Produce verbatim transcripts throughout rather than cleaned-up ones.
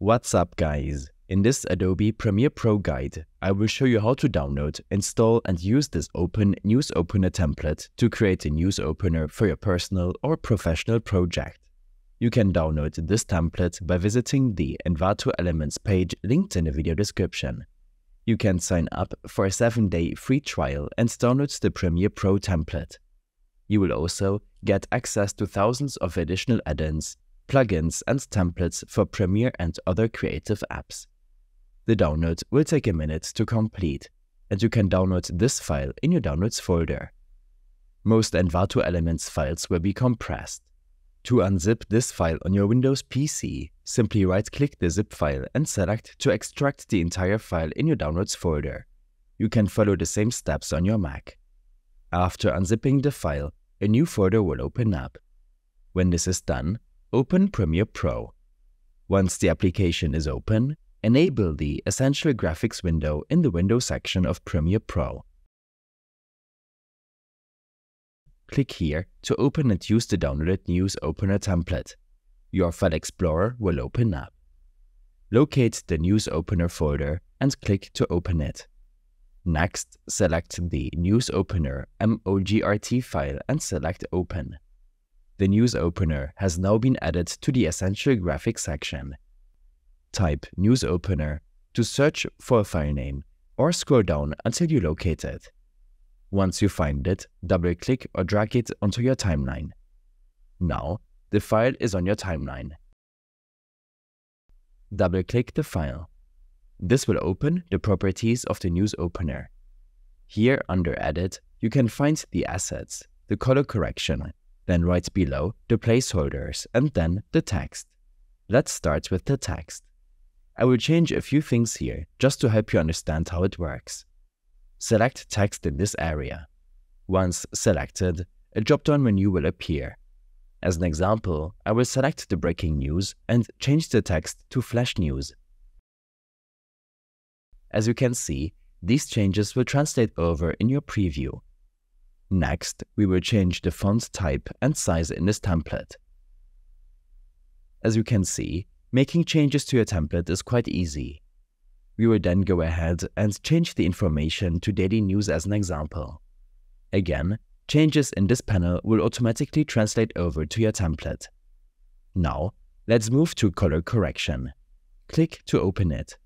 What's up guys, in this Adobe Premiere Pro guide, I will show you how to download, install and use this open news opener template to create a news opener for your personal or professional project. You can download this template by visiting the Envato Elements page linked in the video description. You can sign up for a seven day free trial and download the Premiere Pro template. You will also get access to thousands of additional add-ins, plugins and templates for Premiere and other creative apps. The download will take a minute to complete, and you can download this file in your Downloads folder. Most Envato Elements files will be compressed. To unzip this file on your Windows P C, simply right-click the zip file and select to extract the entire file in your Downloads folder. You can follow the same steps on your Mac. After unzipping the file, a new folder will open up. When this is done, open Premiere Pro. Once the application is open, enable the Essential Graphics window in the Window section of Premiere Pro. Click here to open and use the downloaded News Opener template. Your File Explorer will open up. Locate the News Opener folder and click to open it. Next, select the News Opener M O G R T file and select Open. The News Opener has now been added to the Essential Graphics section. Type News Opener to search for a file name or scroll down until you locate it. Once you find it, double-click or drag it onto your timeline. Now, the file is on your timeline. Double-click the file. This will open the properties of the News Opener. Here under Edit, you can find the assets, the color correction, then right below the placeholders and then the text. Let's start with the text. I will change a few things here just to help you understand how it works. Select text in this area. Once selected, a drop-down menu will appear. As an example, I will select the breaking news and change the text to flash news. As you can see, these changes will translate over in your preview. Next, we will change the font type and size in this template. As you can see, making changes to your template is quite easy. We will then go ahead and change the information to daily news as an example. Again, changes in this panel will automatically translate over to your template. Now, let's move to color correction. Click to open it.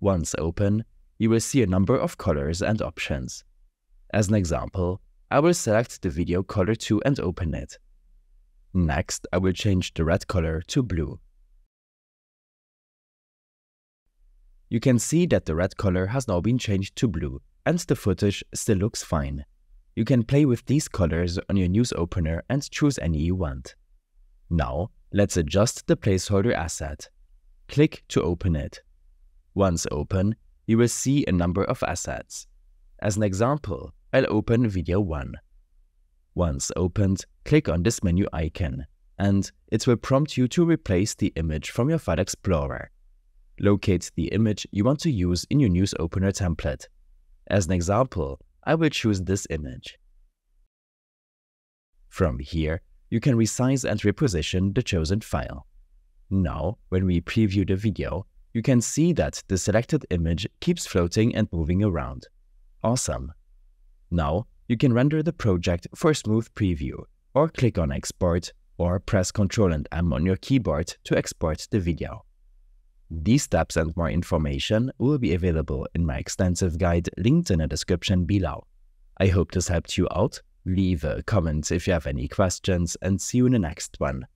Once open, you will see a number of colors and options. As an example, I will select the video color two and open it. Next, I will change the red color to blue. You can see that the red color has now been changed to blue and the footage still looks fine. You can play with these colors on your news opener and choose any you want. Now, let's adjust the placeholder asset. Click to open it. Once open, you will see a number of assets. As an example, I'll open video one. Once opened, click on this menu icon, and it will prompt you to replace the image from your File Explorer. Locate the image you want to use in your News Opener template. As an example, I will choose this image. From here, you can resize and reposition the chosen file. Now, when we preview the video, you can see that the selected image keeps floating and moving around. Awesome! Now, you can render the project for a smooth preview, or click on Export, or press Ctrl and M on your keyboard to export the video. These steps and more information will be available in my extensive guide linked in the description below. I hope this helped you out. Leave a comment if you have any questions and see you in the next one.